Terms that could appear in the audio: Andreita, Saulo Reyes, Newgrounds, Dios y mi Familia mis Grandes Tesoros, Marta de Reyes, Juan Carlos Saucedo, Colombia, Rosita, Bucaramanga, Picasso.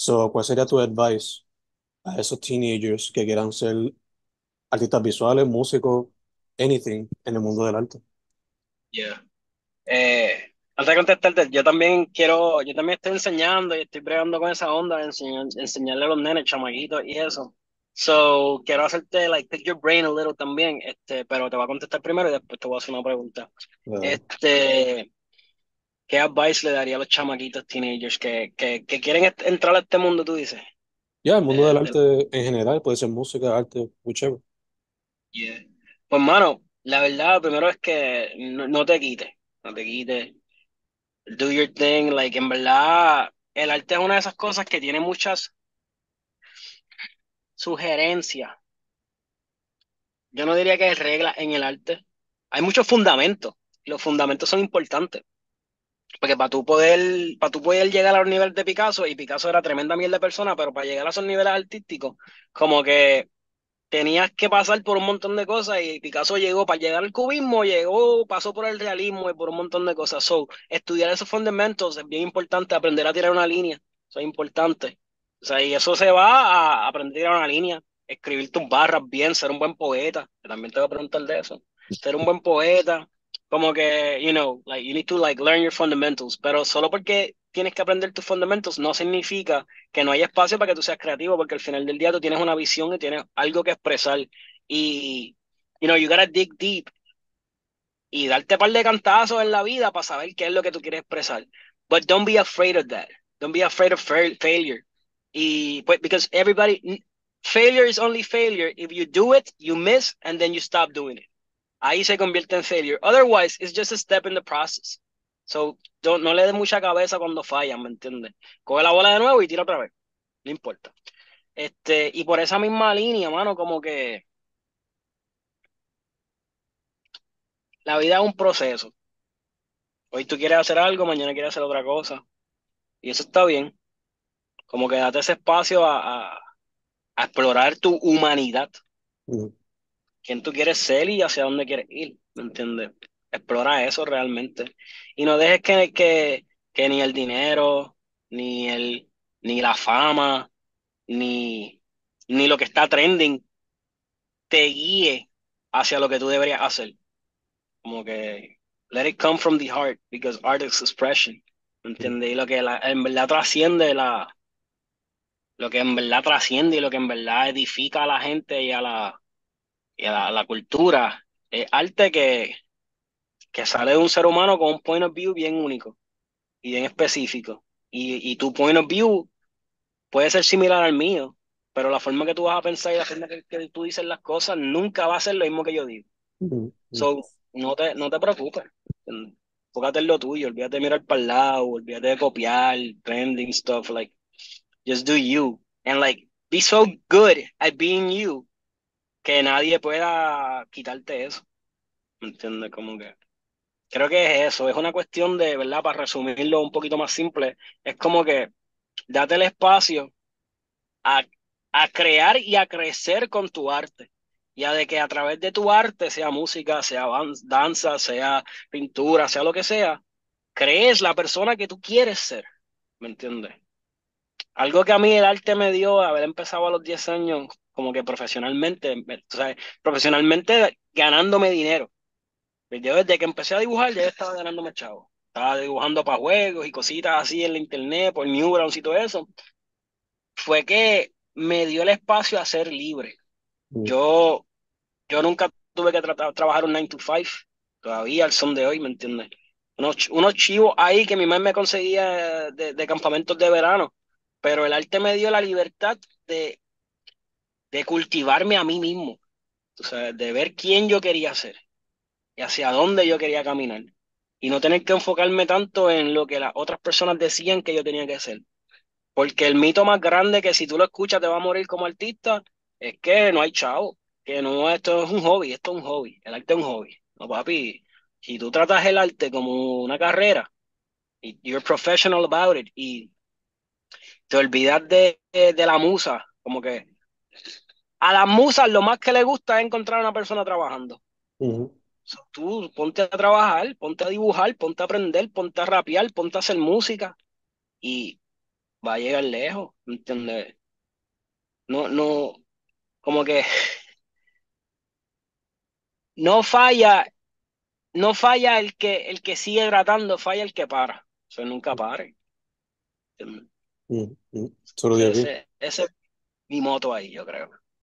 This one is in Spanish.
So, ¿cuál sería tu advice a esos teenagers que quieran ser artistas visuales, músicos, anything en el mundo del arte? Yeah. Antes de contestarte, yo también estoy enseñando y estoy bregando con esa onda de enseñarle a los nenes, chamaguitos y eso. So, quiero hacerte, like, pick your brain a little también, pero te voy a contestar primero y después te voy a hacer una pregunta. Claro. ¿Qué advice le daría a los chamaquitos teenagers que quieren entrar a este mundo, tú dices? Ya, el mundo del arte en general, puede ser música, arte, whichever. Yeah. Pues, mano, la verdad, lo primero es que no te quites, no te quites. Do your thing, like, en verdad, el arte es una de esas cosas que tiene muchas sugerencias. Yo no diría que hay reglas en el arte. Hay muchos fundamentos, y los fundamentos son importantes. Porque para tú poder llegar a los niveles de Picasso, y Picasso era tremenda mierda de persona, pero para llegar a esos niveles artísticos, como que tenías que pasar por un montón de cosas, y Picasso llegó, para llegar al cubismo, pasó por el realismo y por un montón de cosas. So, estudiar esos fundamentos es bien importante, aprender a tirar una línea, eso es importante. O sea, y eso se va a aprender a tirar una línea, escribir tus barras bien, ser un buen poeta, que también te voy a preguntar de eso, ser un buen poeta. Como que, you need to, like, learn your fundamentals. Pero solo porque tienes que aprender tus fundamentos no significa que no haya espacio para que tú seas creativo, porque al final del día tú tienes una visión y tienes algo que expresar. Y, you gotta dig deep y darte un par de cantazos en la vida para saber qué es lo que tú quieres expresar. But don't be afraid of that. Don't be afraid of failure. Y, because failure is only failure if you do it, you miss, and then you stop doing it. Ahí se convierte en failure. Otherwise, it's just a step in the process. So, no le des mucha cabeza cuando fallan, ¿me entiendes? Coge la bola de nuevo y tira otra vez. No importa. Y por esa misma línea, mano, como que la vida es un proceso. Hoy tú quieres hacer algo, mañana quieres hacer otra cosa. Y eso está bien. Como que date ese espacio a explorar tu humanidad. Quién tú quieres ser y hacia dónde quieres ir, ¿me entiendes? Explora eso realmente. Y no dejes que ni el dinero, ni la fama, ni lo que está trending te guíe hacia lo que tú deberías hacer. Como que let it come from the heart, because art is expression, ¿me entiendes? Y lo que en verdad trasciende lo que en verdad trasciende y lo que en verdad edifica a la gente y a la cultura, arte que sale de un ser humano con un point of view bien único y bien específico. Y tu point of view puede ser similar al mío, pero la forma que tú vas a pensar y la forma que tú dices las cosas nunca va a ser lo mismo que yo digo. So, no te preocupes. Fócate en lo tuyo, olvídate de mirar para el lado, olvídate de copiar, trending stuff, like, just do you. And, like, be so good at being you que nadie pueda quitarte eso, ¿me entiendes? Como que creo que es eso, es una cuestión de, ¿verdad? Para resumirlo un poquito más simple, es como que date el espacio a crear y a crecer con tu arte, y a de que a través de tu arte, sea música, sea danza, sea pintura, sea lo que sea, crees la persona que tú quieres ser, ¿me entiendes? Algo que a mí el arte me dio, haber empezado a los 10 años, como que profesionalmente, o sea, profesionalmente ganándome dinero. Yo desde que empecé a dibujar ya estaba ganándome chavo. Estaba dibujando para juegos y cositas así en la internet, por Newgrounds y todo eso. Fue que me dio el espacio a ser libre. Yo nunca tuve que trabajar un 9 to 5, todavía al son de hoy, ¿me entiendes? Unos chivos ahí que mi mamá me conseguía de campamentos de verano, pero el arte me dio la libertad de cultivarme a mí mismo, o sea, de ver quién yo quería ser y hacia dónde yo quería caminar, y no tener que enfocarme tanto en lo que las otras personas decían que yo tenía que ser, porque el mito más grande que si tú lo escuchas te va a morir como artista es que no hay chavo, que no, esto es un hobby, esto es un hobby, el arte es un hobby. No, papi, si tú tratas el arte como una carrera, you're professional about it, y te olvidas de la musa, como que a las musas lo más que le gusta es encontrar a una persona trabajando. So, tú ponte a trabajar, ponte a dibujar, ponte a aprender, ponte a rapear, ponte a hacer música, y va a llegar lejos, ¿me entiendes? No, como que no falla, no falla el que sigue tratando, falla el que para. O sea, nunca pare, ¿entiendes? Solo de aquí. Ese es mi moto ahí, yo creo.